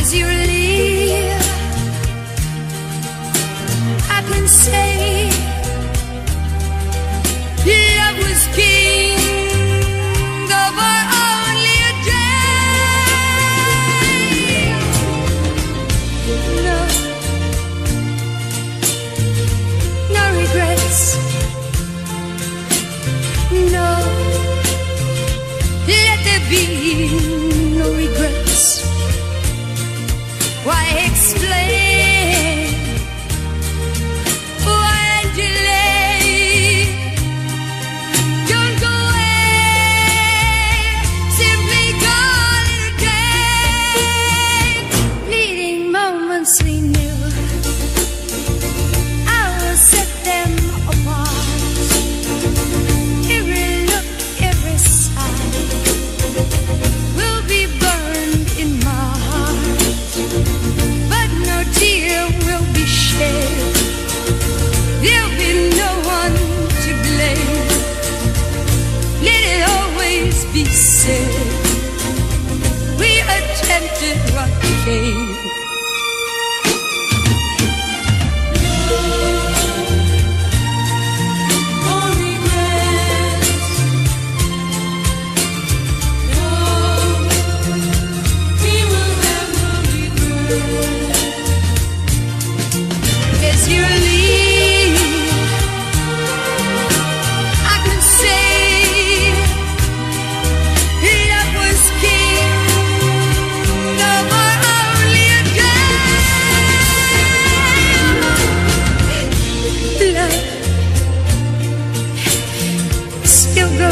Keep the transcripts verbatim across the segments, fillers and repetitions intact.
As you leave, I can say love was king over only a day. No, no regrets. No, let there be no regrets. Why explain? Why delay? Don't go away. Simply call it a day. Fleeting moments we knew, I will set them apart. Every look, every sigh will be burned in my heart. Tear will be shed. There'll be no one to blame. Let it always be said, we attempted what came.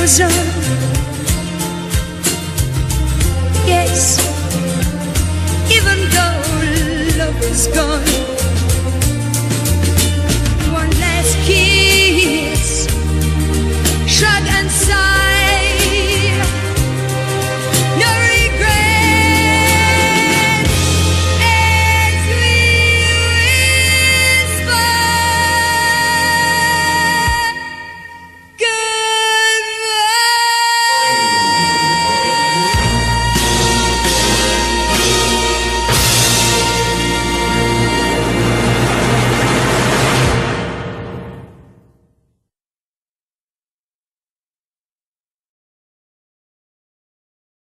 On. Yes, even though love is gone.